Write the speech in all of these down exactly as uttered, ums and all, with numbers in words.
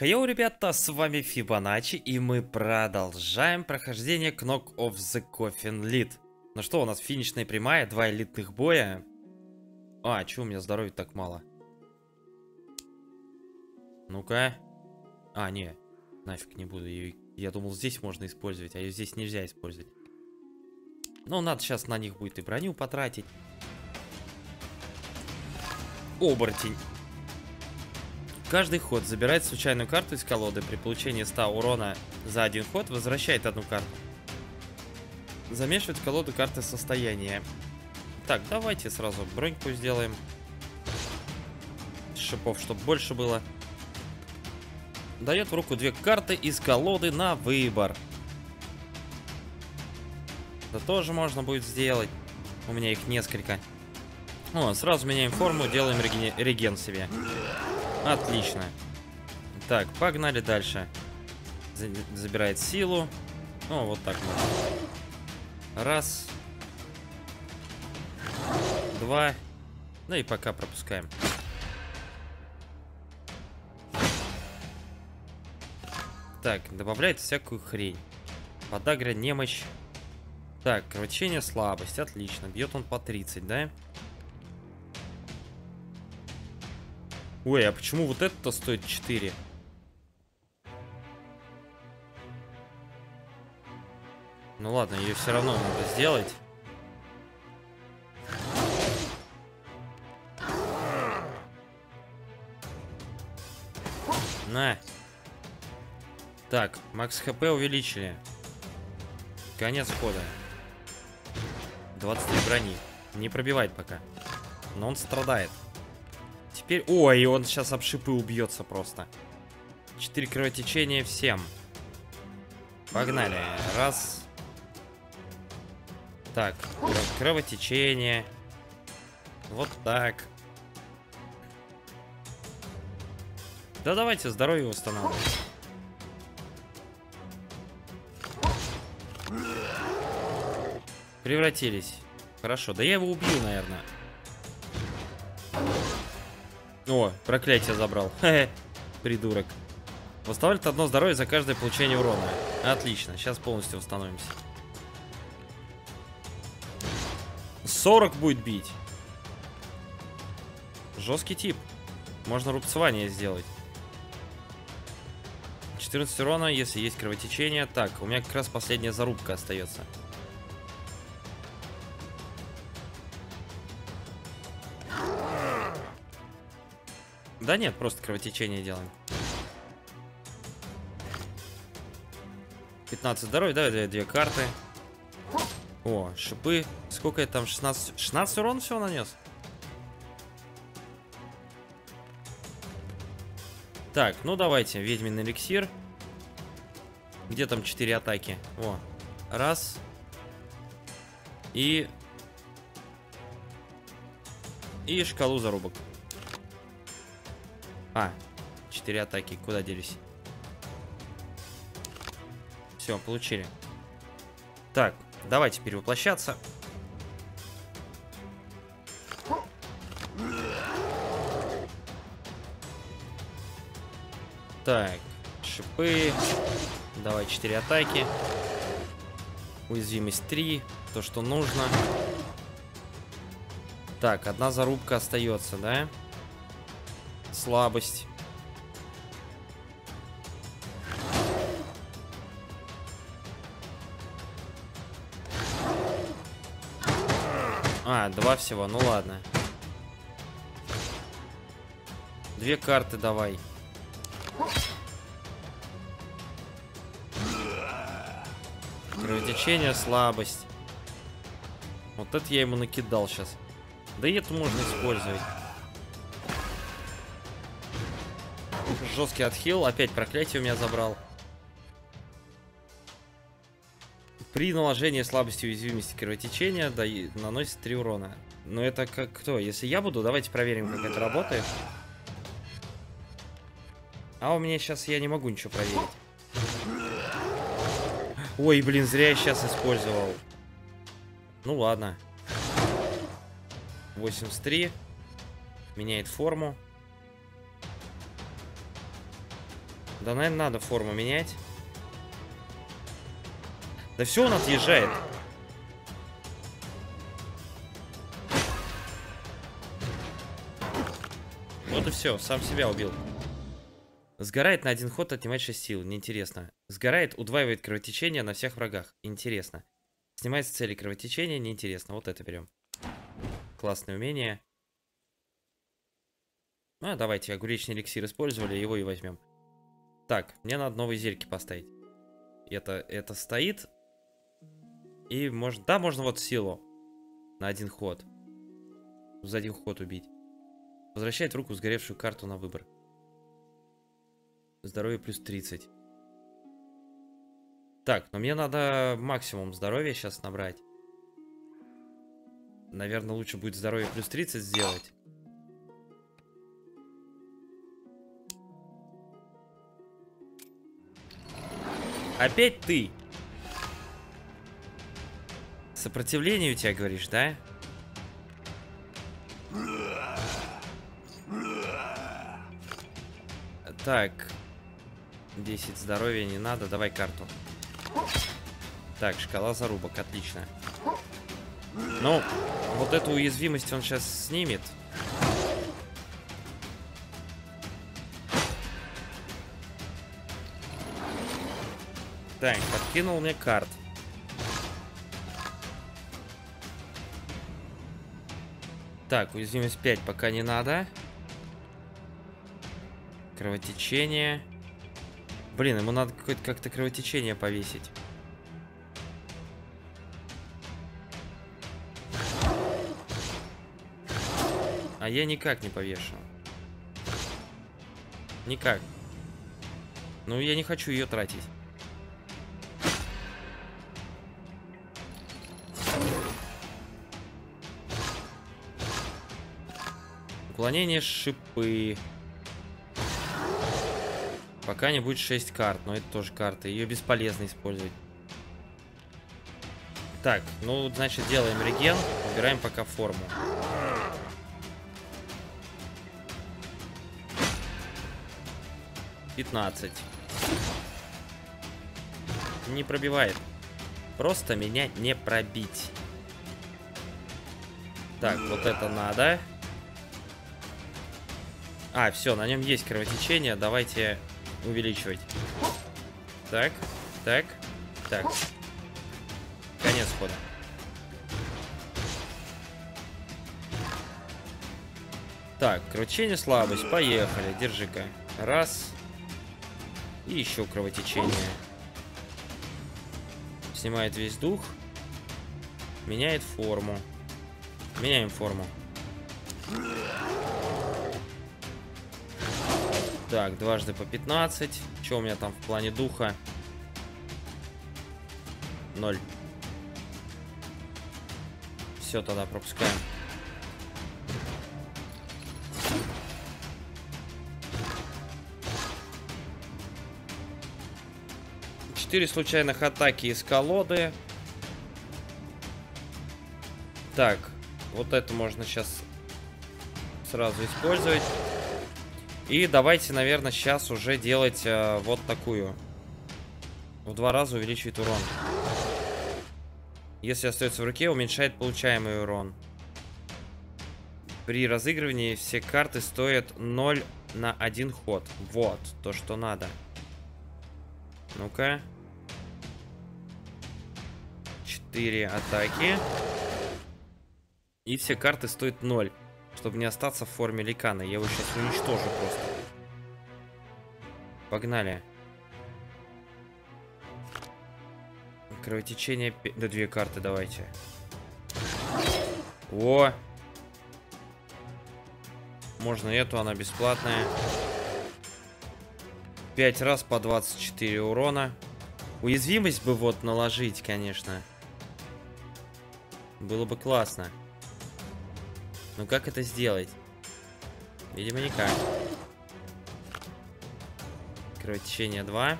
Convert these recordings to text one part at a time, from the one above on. Хеллоу, ребята, с вами Фибоначчи, и мы продолжаем прохождение Knock on the Coffin Lid. Ну что, у нас финишная прямая, два элитных боя. А, чё у меня здоровья так мало? Ну-ка. А, не, нафиг не буду ее. Я думал, здесь можно использовать, а ее здесь нельзя использовать. Ну, надо сейчас на них будет и броню потратить. Оборотень. Каждый ход забирает случайную карту из колоды. При получении ста урона за один ход возвращает одну карту. Замешивает в колоду карты состояния. Так, давайте сразу броньку сделаем. Шипов, чтобы больше было. Дает в руку две карты из колоды на выбор. Да тоже можно будет сделать. У меня их несколько. О, сразу меняем форму, делаем реген, реген себе. Отлично. Так, погнали дальше. Забирает силу. О, вот так можно. Раз. Два. Ну и пока пропускаем. Так, добавляет всякую хрень. Подагра, немощь. Так, кровотечение, слабость. Отлично. Бьет он по тридцать, да? Ой, а почему вот это-то стоит четыре? Ну ладно, ее все равно надо сделать. На. Так, макс хп увеличили. Конец хода. двадцать три брони. Не пробивает пока. Но он страдает. Теперь... Ой, он сейчас об шипы убьется просто. четыре кровотечения всем. Погнали. Раз. Так. Кровотечение. Вот так. Да давайте здоровье установим. Превратились. Хорошо. Да я его убью, наверное. О, проклятие забрал. Хе-хе, придурок. Восстанавливает одно здоровье за каждое получение урона. Отлично, сейчас полностью восстановимся. сорок будет бить. Жесткий тип. Можно рубцевание сделать. четырнадцать урона, если есть кровотечение. Так, у меня как раз последняя зарубка остается. Да нет, просто кровотечение делаем. пятнадцать здоровья, давай две карты. О, шипы. Сколько я там? шестнадцать... шестнадцать урон всего нанес? Так, ну давайте. Ведьмин эликсир. Где там четыре атаки? О, раз. И... И шкалу зарубок. А, четыре атаки. Куда делись? Все, получили. Так, давайте перевоплощаться. Так, шипы. Давай, четыре атаки. Уязвимость три. То, что нужно. Так, одна зарубка остается, да? Слабость. А, два всего, ну ладно. Две карты давай. Кровотечение, слабость. Вот это я ему накидал сейчас. Да и это можно использовать. Жесткий отхил. Опять проклятие у меня забрал. При наложении слабости, уязвимости, кровотечения да, наносит три урона. Но это как кто? Если я буду, давайте проверим, как это работает. А у меня сейчас я не могу ничего проверить. Ой, блин, зря я сейчас использовал. Ну ладно. восемьдесят три. Меняет форму. Да, наверное, надо форму менять. Да все, он отъезжает. Вот и все, сам себя убил. Сгорает на один ход, отнимает шесть сил. Неинтересно. Сгорает, удваивает кровотечение на всех врагах. Интересно. Снимает с цели кровотечения. Неинтересно. Вот это берем. Классное умение. А, давайте, огуречный эликсир использовали, его и возьмем. Так, мне надо новые зельки поставить. Это, это стоит. И можно... Да, можно вот силу. На один ход. За один ход убить. Возвращает в руку сгоревшую карту на выбор. Здоровье плюс тридцать. Так, но мне надо максимум здоровья сейчас набрать. Наверное, лучше будет здоровье плюс тридцать сделать. Опять ты. Сопротивление у тебя, говоришь, да? Так. десять здоровья не надо. Давай карту. Так, шкала зарубок. Отлично. Ну, вот эту уязвимость он сейчас снимет. Так, подкинул мне карт. Так, уязвимость пять пока не надо. Кровотечение. Блин, ему надо какое-то как-то кровотечение повесить. А я никак не повешу. Никак. Ну, я не хочу ее тратить. Уклонение, шипы. Пока не будет шесть карт, но это тоже карты. Ее бесполезно использовать. Так, ну, значит, делаем реген. Убираем пока форму. пятнадцать. Не пробивает. Просто меня не пробить. Так, вот это надо. А, все, на нем есть кровотечение. Давайте увеличивать. Так, так, так. Конец хода. Так, кровотечение, слабость. Поехали, держи-ка. Раз. И еще кровотечение. Снимает весь дух. Меняет форму. Меняем форму. Так, дважды по пятнадцать. Что у меня там в плане духа? ноль. Все, тогда пропускаем. четыре случайных атаки из колоды. Так, вот это можно сейчас сразу использовать. И давайте, наверное, сейчас уже делать э, вот такую. В два раза увеличивает урон. Если остается в руке, уменьшает получаемый урон. При разыгрывании все карты стоят ноль на один ход. Вот, то, что надо. Ну-ка. четыре атаки. И все карты стоят ноль. Чтобы не остаться в форме ликана. Я его сейчас уничтожу просто. Погнали. Кровотечение... Да, две карты давайте. О! Можно эту, она бесплатная. пять раз по двадцать четыре урона. Уязвимость бы вот наложить, конечно. Было бы классно. Ну как это сделать? Видимо, никак. Кровотечение два.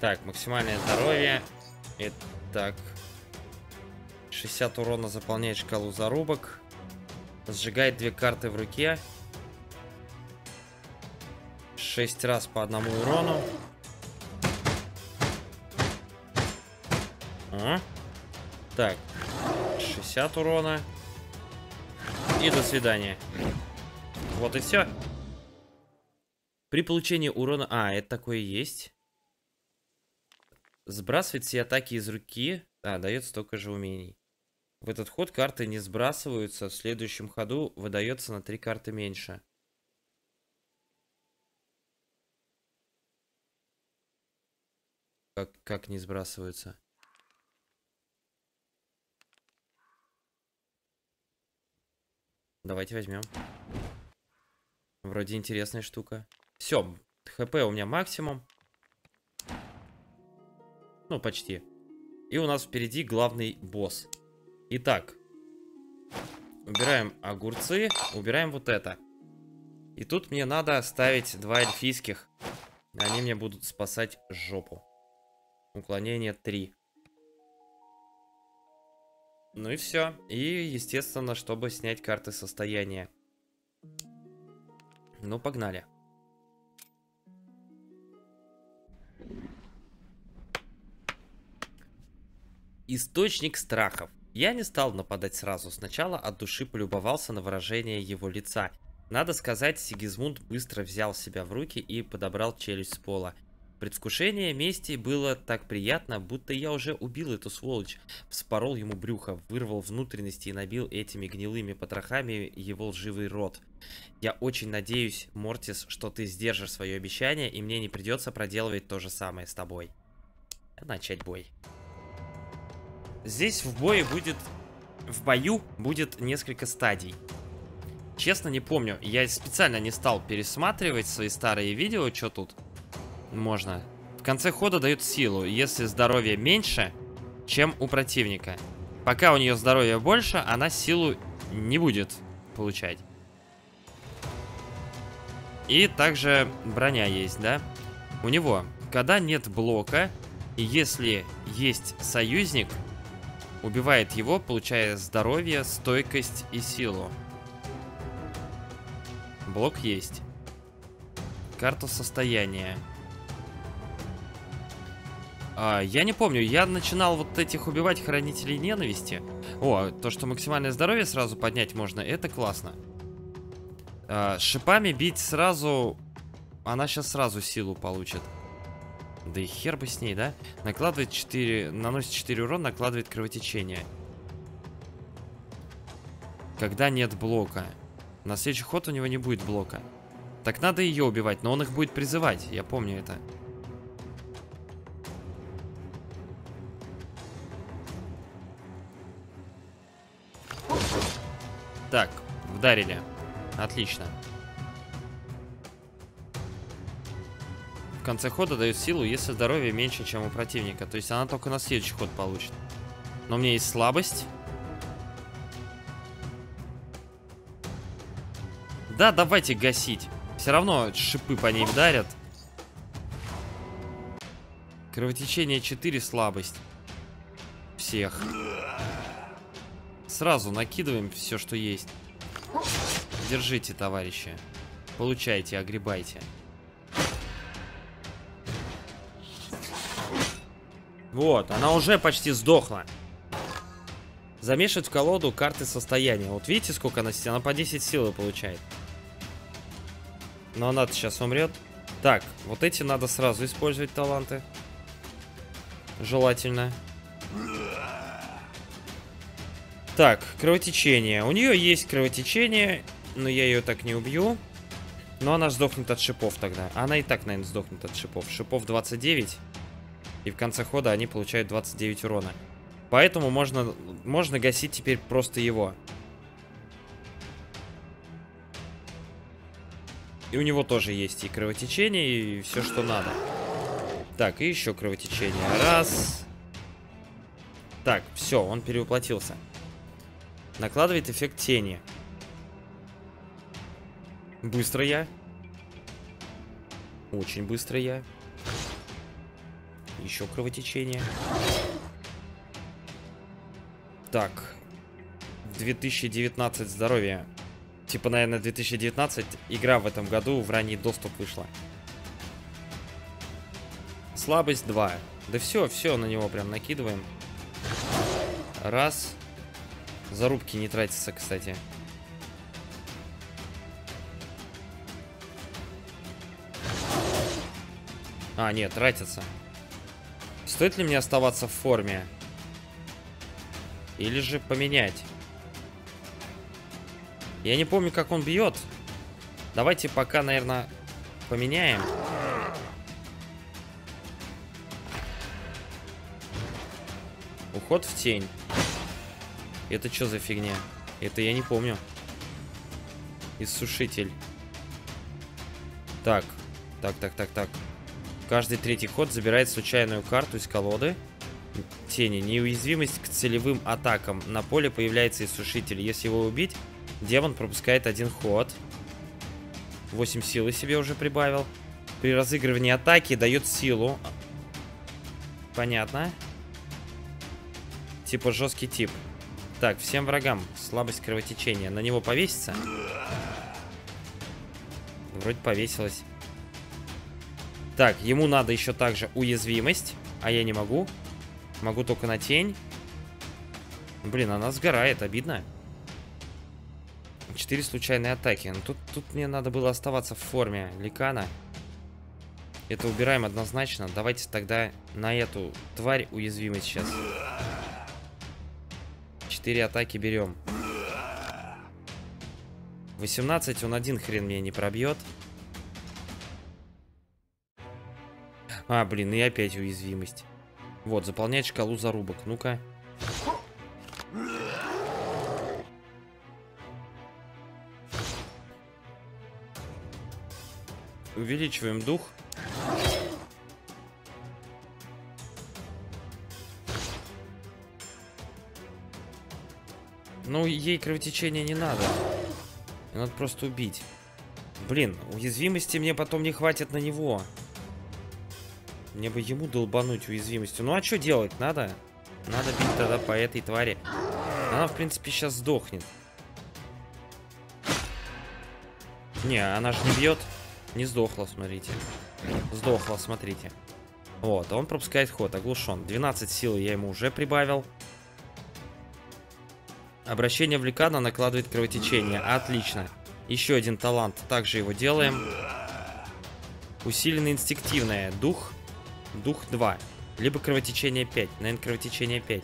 Так, максимальное здоровье. Итак. шестьдесят урона заполняет шкалу зарубок. Сжигает две карты в руке. шесть раз по одному урону. А? Так, шестьдесят урона. И до свидания. Вот и все. При получении урона... А, это такое есть. Сбрасывает все атаки из руки. А, дает столько же умений. В этот ход карты не сбрасываются. В следующем ходу выдается на три карты меньше. Как, как не сбрасываются? Давайте возьмем. Вроде интересная штука. Все, хп у меня максимум. Ну, почти. И у нас впереди главный босс. Итак, убираем огурцы, убираем вот это. И тут мне надо оставить два эльфийских. Они мне будут спасать жопу. Уклонение три. Ну и все. И, естественно, чтобы снять карты состояния. Ну, погнали. Источник страхов. Я не стал нападать сразу. Сначала от души полюбовался на выражение его лица. Надо сказать, Сигизмунд быстро взял себя в руки и подобрал челюсть с пола. Предвкушение мести было так приятно, будто я уже убил эту сволочь. Вспорол ему брюхо, вырвал внутренности и набил этими гнилыми потрохами его лживый рот. Я очень надеюсь, Мортис, что ты сдержишь свое обещание, и мне не придется проделывать то же самое с тобой. Начать бой. Здесь в бою будет... В бою будет несколько стадий. Честно, не помню. Я специально не стал пересматривать свои старые видео. Чё тут? Можно. В конце хода дают силу, если здоровье меньше, чем у противника. Пока у нее здоровье больше, она силу не будет получать. И также броня есть, да? У него, когда нет блока, и если есть союзник, убивает его, получая здоровье, стойкость и силу. Блок есть. Карта состояния. А, я не помню, я начинал вот этих убивать хранителей ненависти. О, то, что максимальное здоровье сразу поднять можно, это классно. А, шипами бить сразу... Она сейчас сразу силу получит. Да и хер бы с ней, да? Накладывает четыре... Наносит четыре урона, накладывает кровотечение. Когда нет блока. На следующий ход у него не будет блока. Так надо ее убивать, но он их будет призывать, я помню это. Так, ударили. Отлично. В конце хода дают силу, если здоровье меньше, чем у противника. То есть она только на следующий ход получит. Но у меня есть слабость. Да, давайте гасить. Все равно шипы по ней дарят. Кровотечение четыре, слабость. Всех. Сразу накидываем все, что есть. Держите, товарищи. Получайте, огребайте. Вот, она уже почти сдохла. Замешивать в колоду карты состояния. Вот видите, сколько она сидит? Она по десять силы получает. Но она-то сейчас умрет. Так, вот эти надо сразу использовать таланты. Желательно. Так, кровотечение. У нее есть кровотечение, но я ее так не убью. Но она сдохнет от шипов тогда. Она и так, наверное, сдохнет от шипов. Шипов двадцать девять. И в конце хода они получают двадцать девять урона. Поэтому можно, можно гасить теперь просто его. И у него тоже есть и кровотечение, и все, что надо. Так, и еще кровотечение. Раз. Так, все, он перевоплотился. Накладывает эффект тени. Быстро я. Очень быстро я. Еще кровотечение. Так. две тысячи девятнадцать здоровья. Типа, наверное, две тысячи девятнадцать. Игра в этом году в ранний доступ вышла. Слабость два. Да все, все на него прям накидываем. Раз. Зарубки не тратятся, кстати. А, нет, тратятся. Стоит ли мне оставаться в форме? Или же поменять? Я не помню, как он бьет. Давайте пока, наверное, поменяем. Уход в тень. Это что за фигня? Это я не помню. Иссушитель. Так, так, так, так, так. Каждый третий ход забирает случайную карту из колоды. Тени. Неуязвимость к целевым атакам. На поле появляется иссушитель. Если его убить, демон пропускает один ход. восемь силы себе уже прибавил. При разыгрывании атаки дает силу. Понятно. Типа жесткий тип. Так, всем врагам. Слабость кровотечения. На него повесится? Вроде повесилась. Так, ему надо еще также уязвимость. А я не могу. Могу только на тень. Блин, она сгорает. Обидно. Четыре случайные атаки. Но тут, тут мне надо было оставаться в форме ликана. Это убираем однозначно. Давайте тогда на эту тварь уязвимость сейчас. Четыре атаки берем. восемнадцать. Он один хрен меня не пробьет. А, блин, и опять уязвимость. Вот, заполнять шкалу зарубок. Ну-ка. Увеличиваем дух. Ну, ей кровотечения не надо. Надо просто убить. Блин, уязвимости мне потом не хватит на него. Мне бы ему долбануть уязвимостью. Ну а что делать надо? Надо бить тогда по этой твари. Она, в принципе, сейчас сдохнет. Не, она же не бьет. Не сдохла, смотрите. Сдохла, смотрите. Вот, он пропускает ход, оглушен. двенадцать силы я ему уже прибавил. Обращение в ликана накладывает кровотечение. Отлично. Еще один талант. Также его делаем. Усиленное инстинктивное. Дух. Дух два. Либо кровотечение пять. Наверное, кровотечение пять.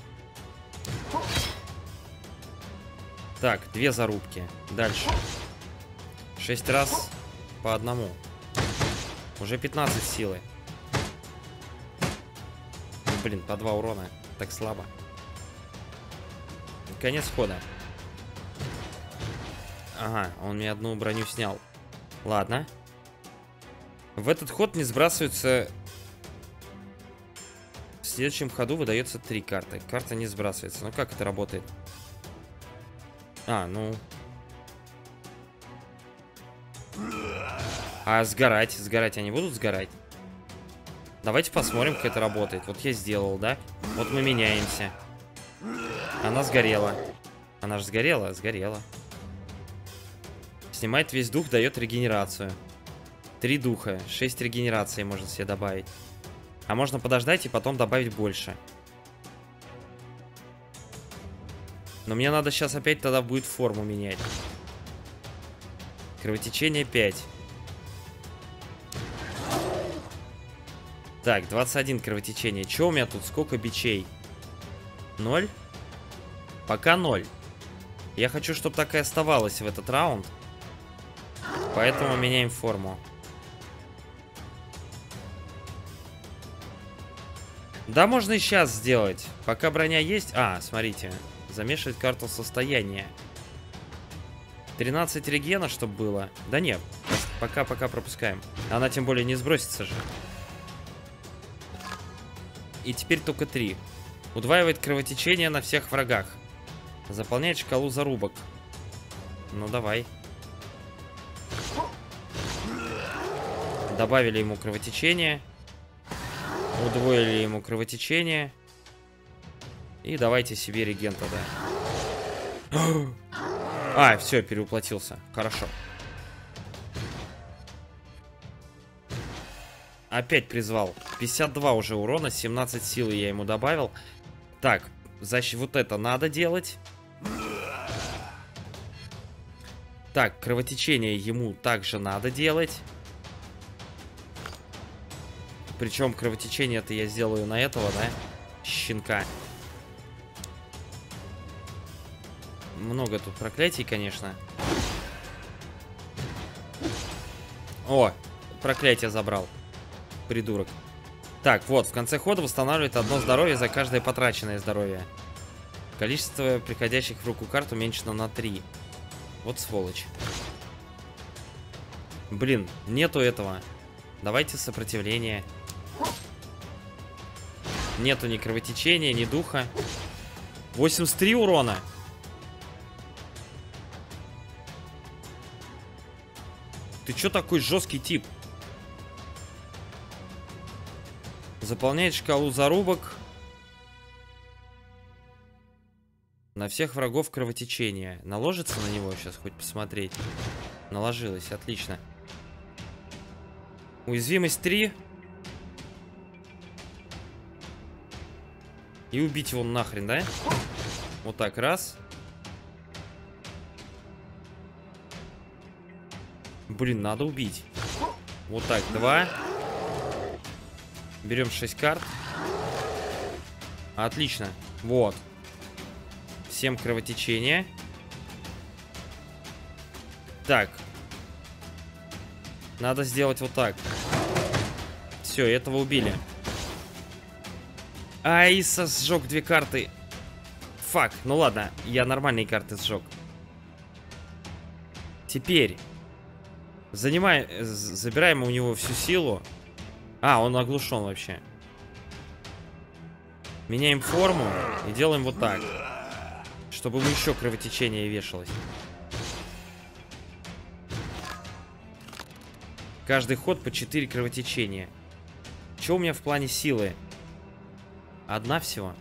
Так, две зарубки. Дальше. шесть раз по одному. Уже пятнадцать силы. Блин, по два урона. Так слабо. Конец хода. Ага, он мне одну броню снял. Ладно. В этот ход не сбрасываются... В следующем ходу выдается три карты. Карта не сбрасывается. Ну как это работает? А, ну... А сгорать? Сгорать они будут сгорать? Давайте посмотрим, как это работает. Вот я сделал, да? Вот мы меняемся. Она сгорела. Она же сгорела, сгорела. Снимает весь дух, дает регенерацию. Три духа. шесть регенераций можно себе добавить. А можно подождать и потом добавить больше. Но мне надо сейчас опять тогда будет форму менять. Кровотечение пять. Так, двадцать один кровотечение. Че у меня тут? Сколько бичей? ноль? Пока ноль. Я хочу, чтобы так и оставалось в этот раунд. Поэтому меняем форму. Да, можно и сейчас сделать. Пока броня есть... А, смотрите. Замешивать карту состояния. тринадцать регена, чтобы было. Да нет. Пока-пока пропускаем. Она тем более не сбросится же. И теперь только три. Удваивает кровотечение на всех врагах. Заполняет шкалу зарубок. Ну давай. Добавили ему кровотечение. Удвоили ему кровотечение. И давайте себе регента, да. А, все, переуплотился. Хорошо. Опять призвал. пятьдесят два уже урона, семнадцать силы я ему добавил. Так, значит, вот это надо делать. Так, кровотечение ему также надо делать. Причем кровотечение-то я сделаю на этого, да? Щенка. Много тут проклятий, конечно. О, проклятие забрал. Придурок. Так, вот, в конце хода восстанавливает одно здоровье за каждое потраченное здоровье. Количество приходящих в руку карт уменьшено на три. Вот сволочь. Блин, нету этого. Давайте сопротивление. Нету ни кровотечения, ни духа. восемьдесят три урона. Ты чё такой жесткий тип? Заполняет шкалу зарубок. На всех врагов кровотечение. Наложится на него сейчас хоть посмотреть. Наложилось, отлично. Уязвимость три. И убить его нахрен, да? Вот так, раз. Блин, надо убить. Вот так, два. Берем шесть карт. Отлично. Вот. семь кровотечения. Так. Надо сделать вот так. Все, этого убили. А, Исса сжег две карты. Фак. Ну ладно, я нормальные карты сжег. Теперь. Занимаем, забираем у него всю силу. А, он оглушен вообще. Меняем форму и делаем вот так. Чтобы ему еще кровотечение вешалось. Каждый ход по четыре кровотечения. Что у меня в плане силы? Одна всего.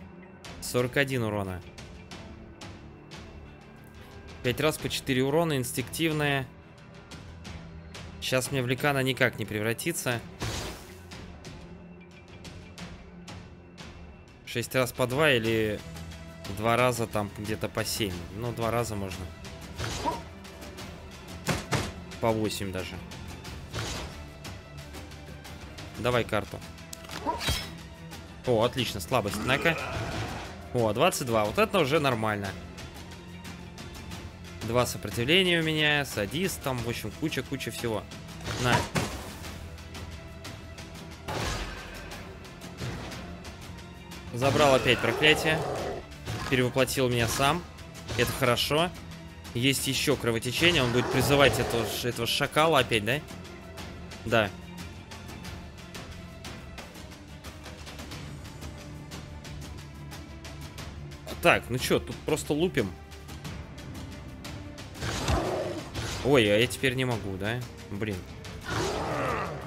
сорок один урона. пять раз по четыре урона, инстинктивная. Сейчас мне в ликана никак не превратится. шесть раз по два или два раза там где-то по семь. Ну, два раза можно. По восемь даже. Давай карту. О, отлично, слабость, однако. О, двадцать два. Вот это уже нормально. Два сопротивления у меня, садист, там, в общем, куча-куча всего. На. Забрал опять проклятие. Перевоплотил меня сам. Это хорошо. Есть еще кровотечение. Он будет призывать этого, этого шакала опять, да? Да. Так, ну что, тут просто лупим. Ой, а я теперь не могу, да? Блин.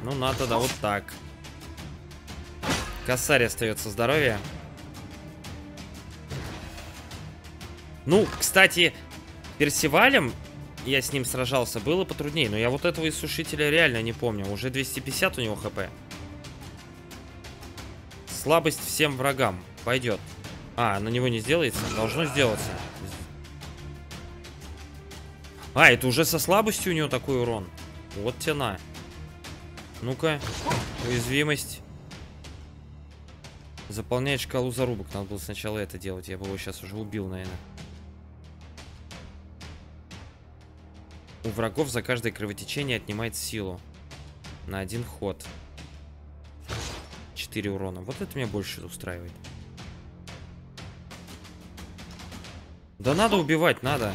Ну, надо, да, вот так. Косарь остается здоровье. Ну, кстати, Персивалем я с ним сражался, было потруднее. Но я вот этого иссушителя реально не помню. Уже двести пятьдесят у него хп. Слабость всем врагам. Пойдет. А, на него не сделается? Должно сделаться. А, это уже со слабостью у него такой урон. Вот тяна. Ну-ка. Уязвимость. Заполняет шкалу зарубок. Надо было сначала это делать. Я бы его сейчас уже убил, наверное. У врагов за каждое кровотечение отнимает силу. На один ход. четыре урона. Вот это меня больше устраивает. Да надо убивать, надо.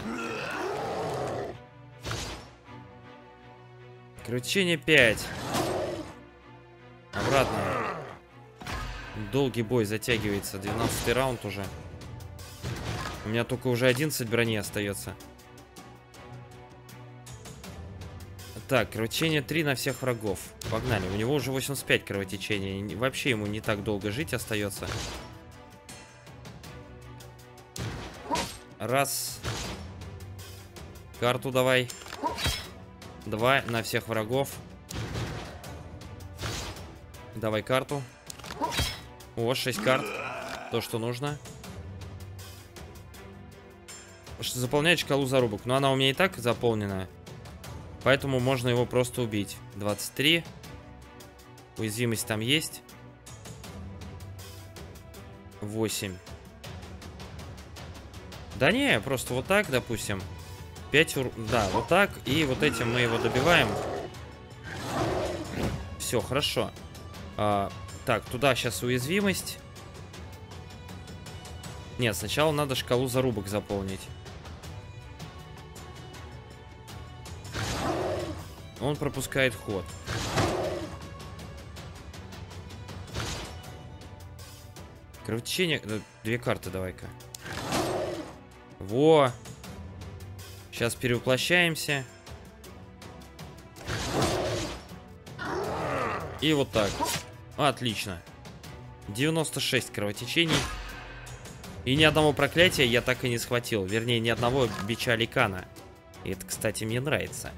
Кровотечение пять. Обратно. Долгий бой затягивается. двенадцатый раунд уже. У меня только уже одиннадцать брони остается. Так, кровотечение три на всех врагов. Погнали. У него уже восемьдесят пять кровотечений. Вообще ему не так долго жить остается. Раз. Карту давай. Два на всех врагов. Давай карту. О, шесть карт. То, что нужно. Заполняет шкалу зарубок. Но она у меня и так заполнена. Поэтому можно его просто убить. двадцать три. Уязвимость там есть. восемь. Да не, просто вот так, допустим. пять ур... Да, вот так. И вот этим мы его добиваем. Все, хорошо. А, так, туда сейчас уязвимость. Нет, сначала надо шкалу зарубок заполнить. Он пропускает ход. Кровотечение... Две карты давай-ка. Во! Сейчас перевоплощаемся. И вот так. Отлично. девяносто шесть кровотечений. И ни одного проклятия я так и не схватил. Вернее, ни одного бича ликана. И это, кстати, мне нравится.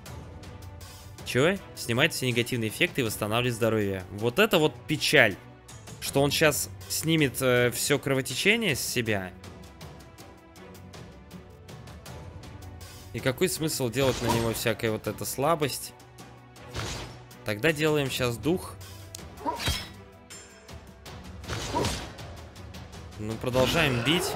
Чё? Снимает все негативные эффекты и восстанавливает здоровье. Вот это вот печаль. Что он сейчас снимет э, все кровотечение с себя. И какой смысл делать на него всякая вот эта слабость? Тогда делаем сейчас дух. Ну, продолжаем бить.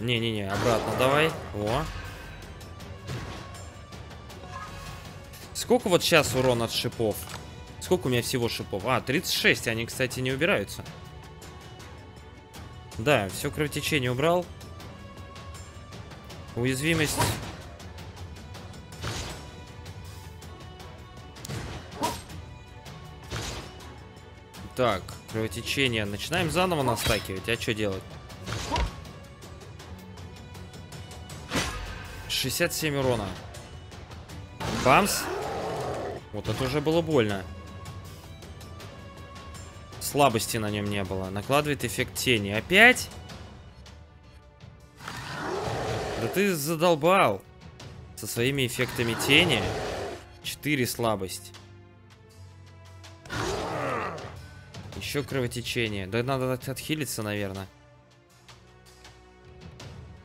Не-не-не, обратно давай. О. Сколько вот сейчас урон от шипов? Сколько у меня всего шипов? А, тридцать шесть. Они, кстати, не убираются. Да, все кровотечение убрал. Уязвимость. Так, кровотечение. Начинаем заново настакивать. А что делать? шестьдесят семь урона. Бамс. Вот это уже было больно. Слабости на нем не было. Накладывает эффект тени. Опять? Да ты задолбал. Со своими эффектами тени. четыре слабость. Еще кровотечение. Да надо отхилиться, наверное.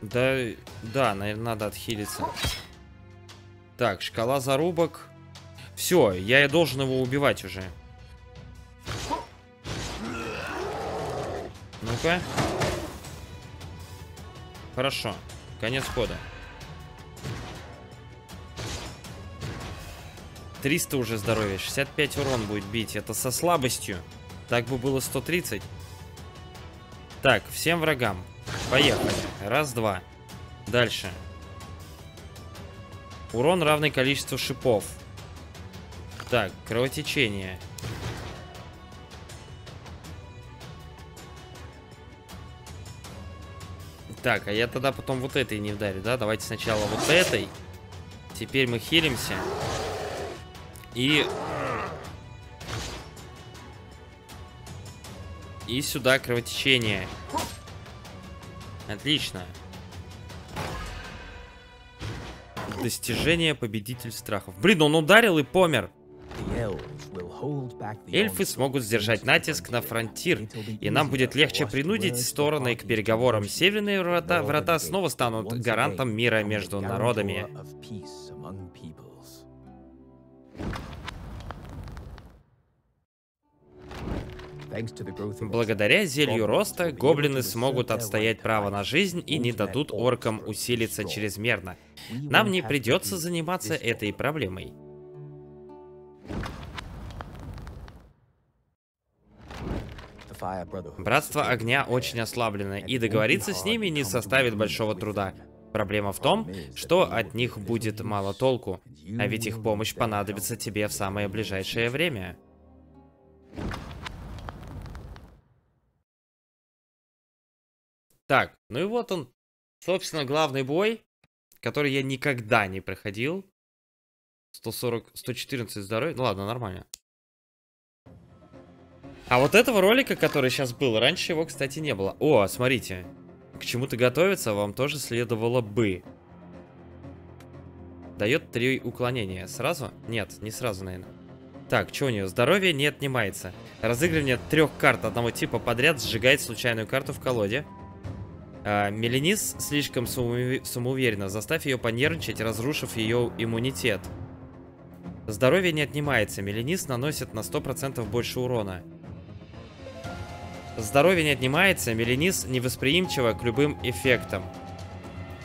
Да, да, наверное, надо отхилиться. Так, шкала зарубок. Все, я и должен его убивать уже. Ну-ка. Хорошо. Конец хода. триста уже здоровья. шестьдесят пять урон будет бить. Это со слабостью. Так бы было сто тридцать. Так, всем врагам. Поехали. Раз, два. Дальше. Урон равный количеству шипов. Так, кровотечение. Так, а я тогда потом вот этой не вдарю, да? Давайте сначала вот этой. Теперь мы хилимся. И... И сюда кровотечение. Отлично. Достижение победитель страхов. Блин, он ударил и помер. Эльфы смогут сдержать натиск на фронтир, и нам будет легче принудить стороны к переговорам. Северные врата, врата снова станут гарантом мира между народами. Благодаря зелью роста гоблины смогут отстоять право на жизнь и не дадут оркам усилиться чрезмерно. Нам не придется заниматься этой проблемой. Братство огня очень ослаблено, и договориться с ними не составит большого труда. Проблема в том, что от них будет мало толку, а ведь их помощь понадобится тебе в самое ближайшее время. Так, ну и вот он, собственно, главный бой, который я никогда не проходил. сто сорок, сто четырнадцать здоровья, ну ладно, нормально. А вот этого ролика, который сейчас был, раньше его, кстати, не было. О, смотрите, к чему-то готовиться вам тоже следовало бы. Дает три уклонения. Сразу? Нет, не сразу, наверное. Так, что у нее? Здоровье не отнимается. Разыгрывание трех карт одного типа подряд сжигает случайную карту в колоде. А, Меленис слишком самоуверенно. Заставь ее понервничать, разрушив ее иммунитет. Здоровье не отнимается. Меленис наносит на сто процентов больше урона. Здоровье не отнимается. Меленис невосприимчива к любым эффектам.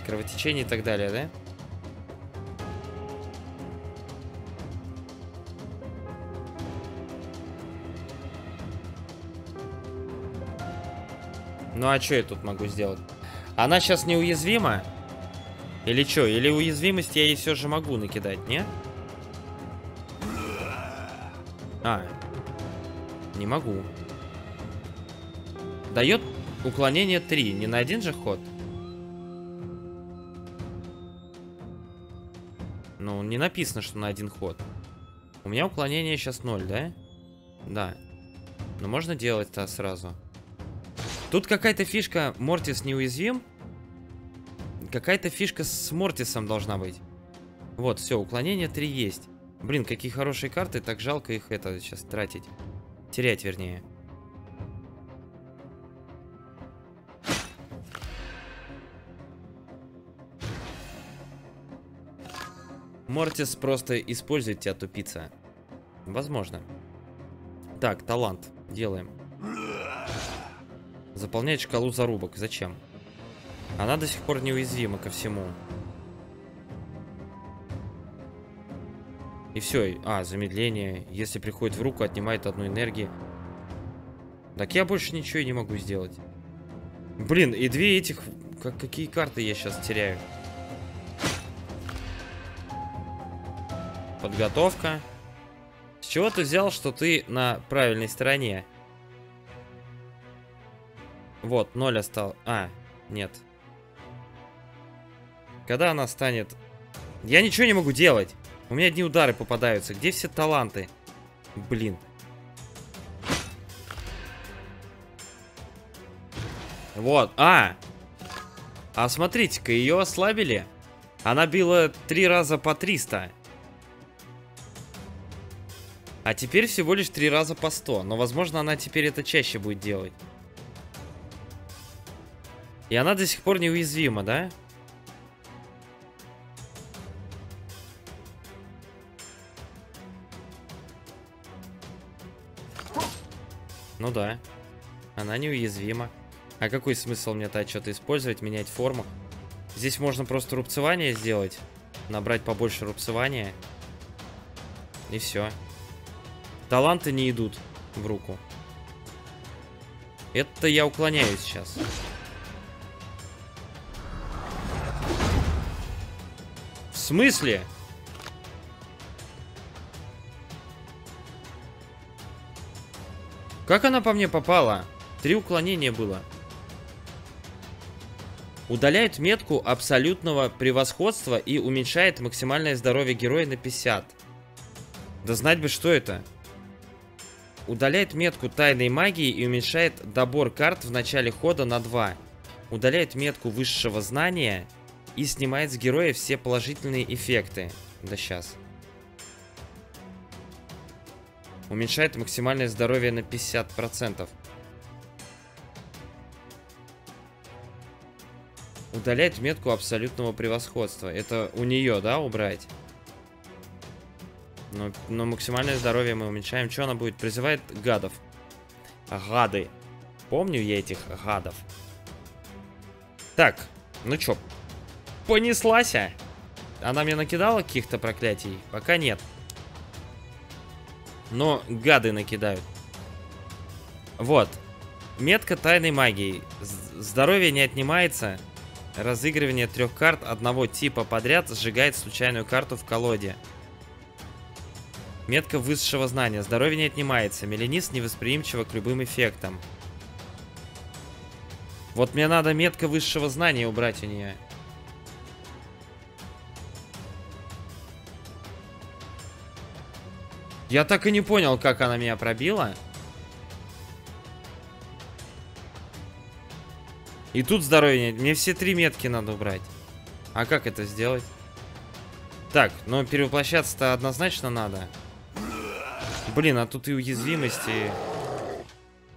Кровотечение и так далее, да? Ну а что я тут могу сделать? Она сейчас неуязвима? Или что? Или уязвимость я ей все же могу накидать, не? А. Не могу. Дает уклонение три. Не на один же ход? Ну, не написано, что на один ход. У меня уклонение сейчас ноль, да? Да. Но можно делать-то сразу. Тут какая-то фишка, Мортис неуязвим. Какая-то фишка с Мортисом должна быть. Вот, все, уклонение три есть. Блин, какие хорошие карты, так жалко их это сейчас тратить. Терять, вернее. Мортис просто использует тебя, тупица. Возможно. Так, талант. Делаем. Заполняет шкалу зарубок. Зачем? Она до сих пор неуязвима ко всему. И все. А, замедление. Если приходит в руку, отнимает одну энергию. Так я больше ничего и не могу сделать. Блин, и две этих... Как, какие карты я сейчас теряю? Подготовка. С чего ты взял, что ты на правильной стороне? Вот, ноль осталось. А, нет. Когда она станет... Я ничего не могу делать. У меня одни удары попадаются. Где все таланты? Блин. Вот, а! А смотрите-ка, ее ослабили. Она била три раза по триста. А теперь всего лишь три раза по сто. Но, возможно, она теперь это чаще будет делать. И она до сих пор неуязвима, да? Ну да. Она неуязвима. А какой смысл мне тогда что-то использовать, менять форму? Здесь можно просто рубцевание сделать. Набрать побольше рубцевания. И все. Таланты не идут в руку. Это я уклоняюсь сейчас. В смысле? Как она по мне попала? Три уклонения было. Удаляет метку абсолютного превосходства и уменьшает максимальное здоровье героя на пятьдесят. Да знать бы, что это. Удаляет метку тайной магии и уменьшает добор карт в начале хода на два. Удаляет метку высшего знания... И снимает с героя все положительные эффекты. Да сейчас. Уменьшает максимальное здоровье на пятьдесят процентов. Удаляет метку абсолютного превосходства. Это у нее, да, убрать? Но, но максимальное здоровье мы уменьшаем. Что она будет? Призывает гадов. Гады. Помню я этих гадов. Так, ну чё? Понеслась. Она мне накидала каких-то проклятий? Пока нет. Но гады накидают. Вот. Метка тайной магии. Здоровье не отнимается. Разыгрывание трех карт одного типа подряд сжигает случайную карту в колоде. Метка высшего знания. Здоровье не отнимается. Меленис невосприимчива к любым эффектам. Вот мне надо метка высшего знания убрать у нее. Я так и не понял, как она меня пробила. И тут здоровье нет. Мне все три метки надо убрать. А как это сделать? Так, но перевоплощаться-то однозначно надо. Блин, а тут и уязвимости,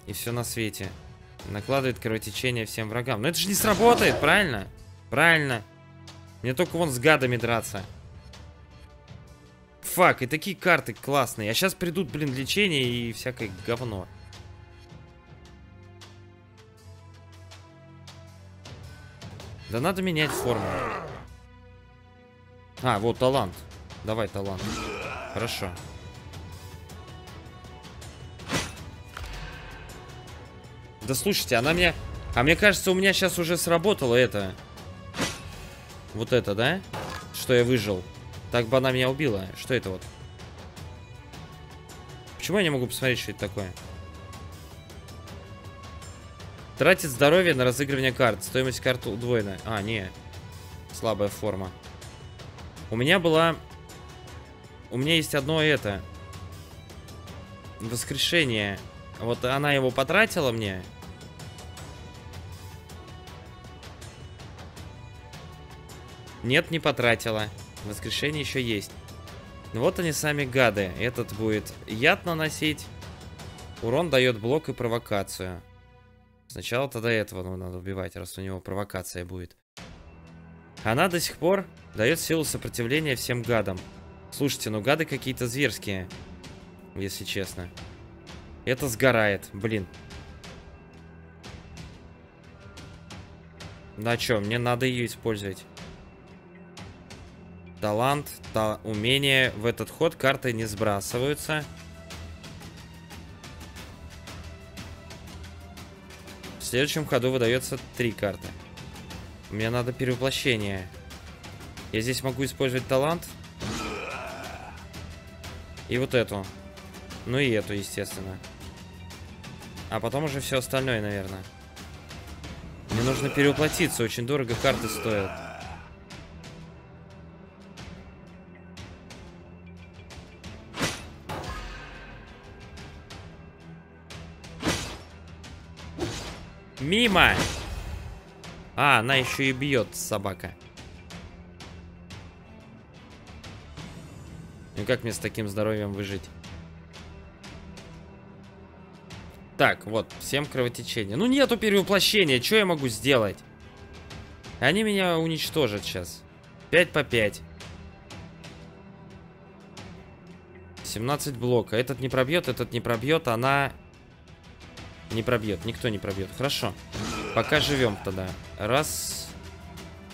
и все на свете. Накладывает кровотечение всем врагам. Но это же не сработает, правильно? Правильно. Мне только вон с гадами драться. Фак, и такие карты классные. А сейчас придут, блин, лечение и всякое говно. Да надо менять форму. А, вот талант. Давай талант. Хорошо. Да слушайте, она меня... А мне кажется, у меня сейчас уже сработало это. Вот это, да? Что я выжил. Так бы она меня убила. Что это вот? Почему я не могу посмотреть, что это такое? Тратит здоровье на разыгрывание карт. Стоимость карты удвоена. А, не. Слабая форма. У меня была... У меня есть одно это. Воскрешение. Вот она его потратила мне. Нет, не потратила. Воскрешение еще есть. Вот они сами гады. Этот будет яд наносить. Урон дает блок и провокацию. Сначала тогда этого ну, надо убивать, раз у него провокация будет. Она до сих пор дает силу сопротивления всем гадам. Слушайте, ну гады какие-то зверские. Если честно. Это сгорает, блин. Да чё, мне надо ее использовать. Талант, та, умение. В этот ход карты не сбрасываются. В следующем ходу выдается три карты. Мне надо перевоплощение. Я здесь могу использовать талант. И вот эту. Ну и эту, естественно. А потом уже все остальное, наверное. Мне нужно перевоплотиться. Очень дорого карты стоят. Мимо! А, она еще и бьет, собака. Ну как мне с таким здоровьем выжить? Так, вот, всем кровотечение. Ну нету перевоплощения, что я могу сделать? Они меня уничтожат сейчас. пять по пять. семнадцать блока. Этот не пробьет, этот не пробьет, она... Не пробьет, никто не пробьет. Хорошо. Пока живем тогда. Раз.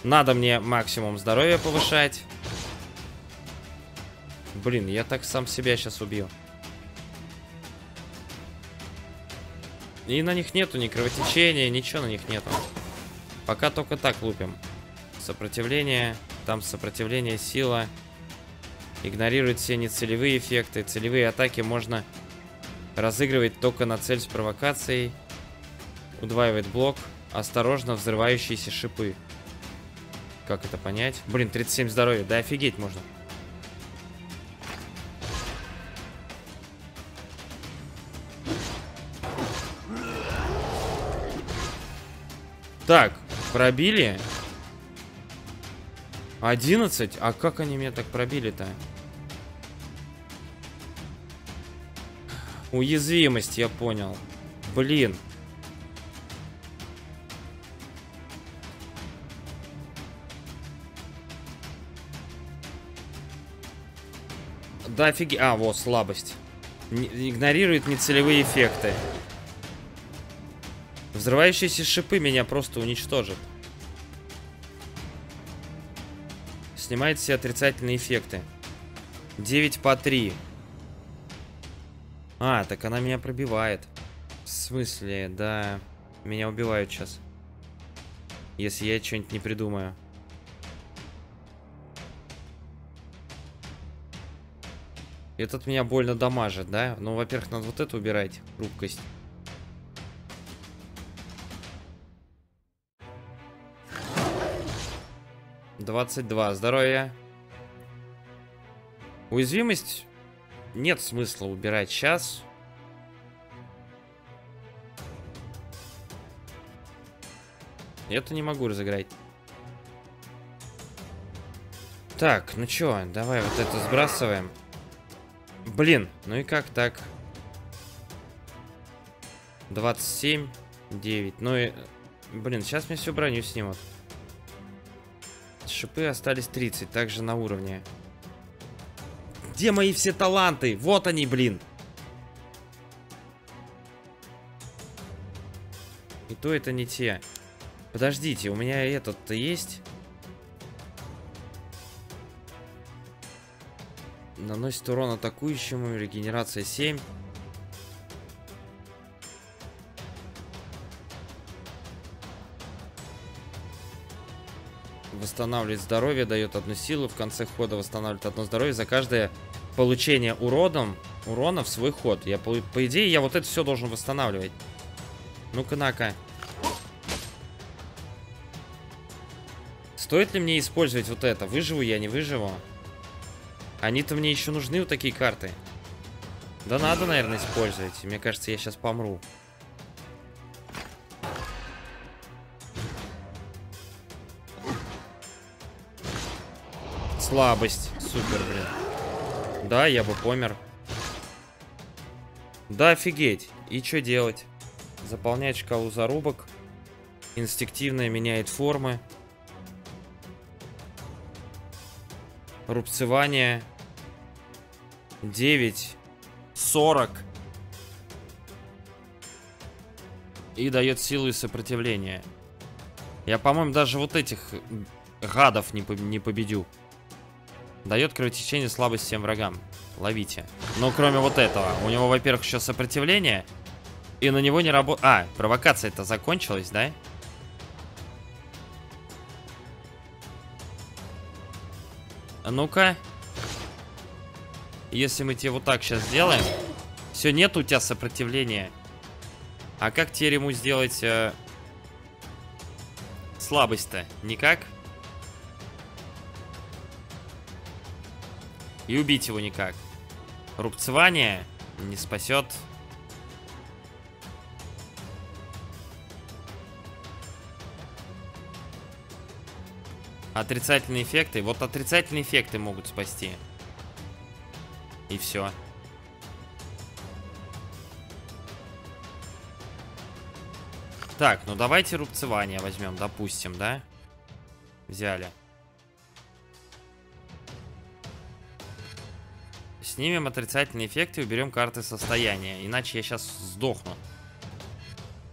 Надо мне максимум здоровья повышать. Блин, я так сам себя сейчас убью. И на них нету ни кровотечения, ничего на них нету. Пока только так лупим. Сопротивление. Там сопротивление, сила. Игнорирует все нецелевые эффекты. Целевые атаки можно... Разыгрывает только на цель с провокацией. Удваивает блок. Осторожно, взрывающиеся шипы. Как это понять? Блин, тридцать семь здоровья. Да офигеть можно. Так, пробили. одиннадцать? А как они меня так пробили-то? Уязвимость, я понял. Блин. Да офигеть. А, вот, слабость. Не, игнорирует нецелевые эффекты. Взрывающиеся шипы меня просто уничтожат. Снимает все отрицательные эффекты. девять по три. А, так она меня пробивает. В смысле, да. Меня убивают сейчас. Если я что-нибудь не придумаю. Этот меня больно дамажит, да? Ну, во-первых, надо вот это убирать. Хрупкость. двадцать два. Здоровья. Уязвимость... Нет смысла убирать сейчас. Я-то не могу разыграть. Так, ну чё, давай вот это сбрасываем. Блин, ну и как так? двадцать семь, девять. Ну и... Блин, сейчас мне всю броню снимут. Шипы остались тридцать, также на уровне. Где мои все таланты? Вот они, блин. И то это не те. Подождите, у меня этот-то есть. Наносит урон атакующему, регенерация семь. Восстанавливает здоровье, дает одну силу. В конце хода восстанавливает одно здоровье за каждое получение уродом, урона в свой ход. Я, по, по идее, я вот это все должен восстанавливать. Ну-ка, на-ка. Стоит ли мне использовать вот это? Выживу я, не выживу? Они-то мне еще нужны, вот такие карты. Да надо, наверное, использовать. Мне кажется, я сейчас помру. Слабость. Супер, блин. Да, я бы помер. Да, офигеть. И что делать? Заполняет шкалу зарубок. Инстинктивно меняет формы. Рубцевание. девять, сорок. И дает силу и сопротивление. Я, по-моему, даже вот этих гадов не, по не победю. Дает кровотечение, слабость всем врагам. Ловите. Но кроме вот этого. У него, во-первых, еще сопротивление. И на него не работает... А, провокация-то закончилась, да? А ну-ка. Если мы тебе вот так сейчас сделаем... Все, нет у тебя сопротивления. А как теперь ему сделать... Э... слабость-то? Никак? И убить его никак. Рубцевание не спасет. Отрицательные эффекты. Вот отрицательные эффекты могут спасти. И все. Так, ну давайте рубцевание возьмем, допустим, да? Взяли. Снимем отрицательные эффекты и уберем карты состояния. Иначе я сейчас сдохну.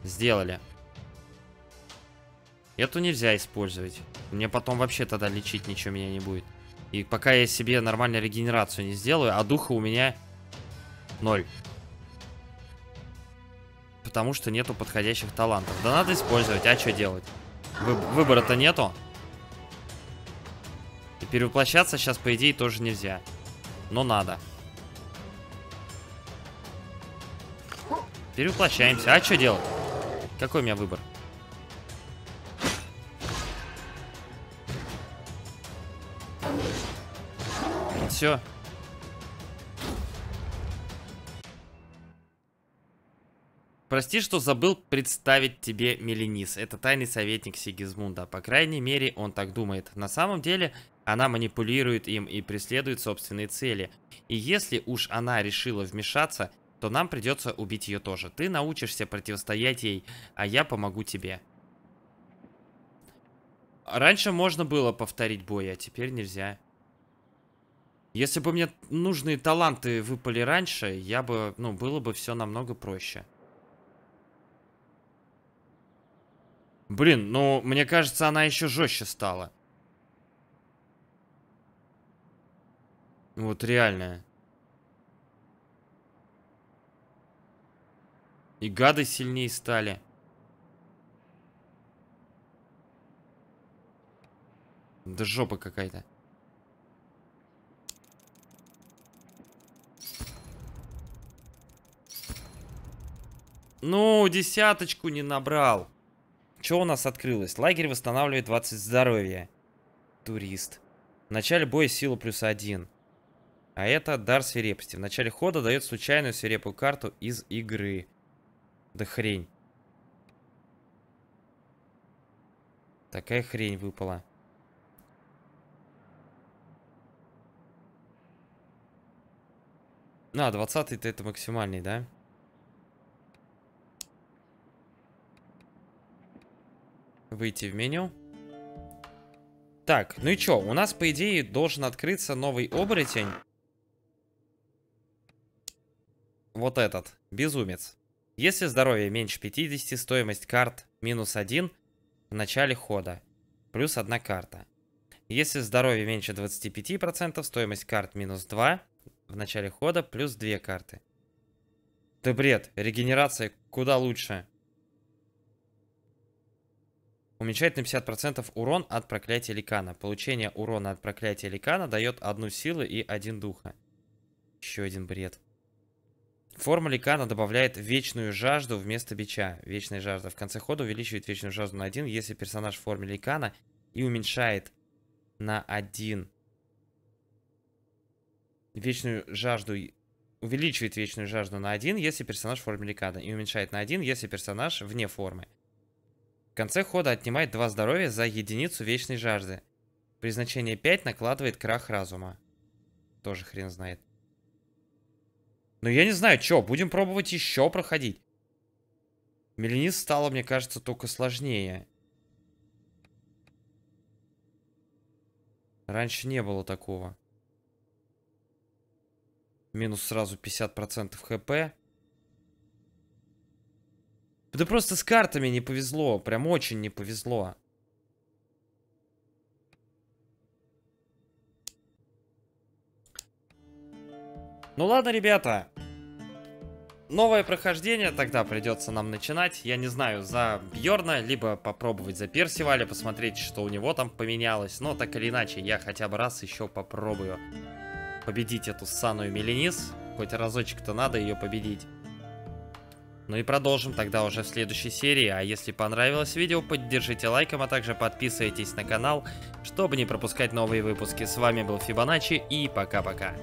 Сделали. Эту нельзя использовать. Мне потом вообще тогда лечить ничего меня не будет. И пока я себе нормальную регенерацию не сделаю, а духа у меня ноль. Потому что нету подходящих талантов. Да надо использовать, а что делать? Выбора-то нету. И перевоплощаться сейчас, по идее, тоже нельзя. Но надо. Перевоплощаемся. А что делать? Какой у меня выбор? Все. Прости, что забыл представить тебе Меленис. Это тайный советник Сигизмунда. По крайней мере, он так думает. На самом деле, она манипулирует им и преследует собственные цели. И если уж она решила вмешаться, то нам придется убить ее тоже. Ты научишься противостоять ей, а я помогу тебе. Раньше можно было повторить бой, а теперь нельзя. Если бы мне нужные таланты выпали раньше, я бы, ну, было бы все намного проще. Блин, ну, мне кажется, она еще жестче стала. Вот реально. И гады сильнее стали. Да жопа какая-то. Ну, десяточку не набрал. Что у нас открылось? Лагерь восстанавливает двадцать здоровья. Турист. В начале боя сила плюс один. А это дар свирепости. В начале хода дает случайную свирепую карту из игры. Да хрень. Такая хрень выпала. На, двадцатый-то это максимальный, да? Выйти в меню. Так, ну и чё? У нас, по идее, должен открыться новый оборотень. Вот этот. Безумец. Если здоровье меньше пятидесяти, стоимость карт минус один в начале хода. Плюс одна карта. Если здоровье меньше двадцати пяти процентов, стоимость карт минус два в начале хода, плюс две карты. Да бред, регенерация куда лучше. Уменьшает на пятьдесят процентов урон от проклятия ликана. Получение урона от проклятия ликана дает одну силу и один духа. Еще один бред. Форма ликана добавляет вечную жажду вместо бича. Вечная жажда в конце хода увеличивает вечную жажду на один, если персонаж в форме ликана, и уменьшает на один. Вечную жажду увеличивает вечную жажду на один, если персонаж в форме ликана, и уменьшает на один, если персонаж вне формы. В конце хода отнимает два здоровья за единицу вечной жажды. При значении пять накладывает крах разума. Тоже хрен знает. Ну я не знаю, что, будем пробовать еще проходить. Меленис стало, мне кажется, только сложнее. Раньше не было такого. Минус сразу пятьдесят процентов хп. Да просто с картами не повезло. Прям очень не повезло. Ну ладно, ребята. Новое прохождение тогда придется нам начинать. Я не знаю, за Бьёрна, либо попробовать за Персиваля, посмотреть, что у него там поменялось. Но так или иначе, я хотя бы раз еще попробую победить эту ссаную Меленис. Хоть разочек-то надо ее победить. Ну и продолжим тогда уже в следующей серии. А если понравилось видео, поддержите лайком, а также подписывайтесь на канал, чтобы не пропускать новые выпуски. С вами был Фибоначчи и пока-пока.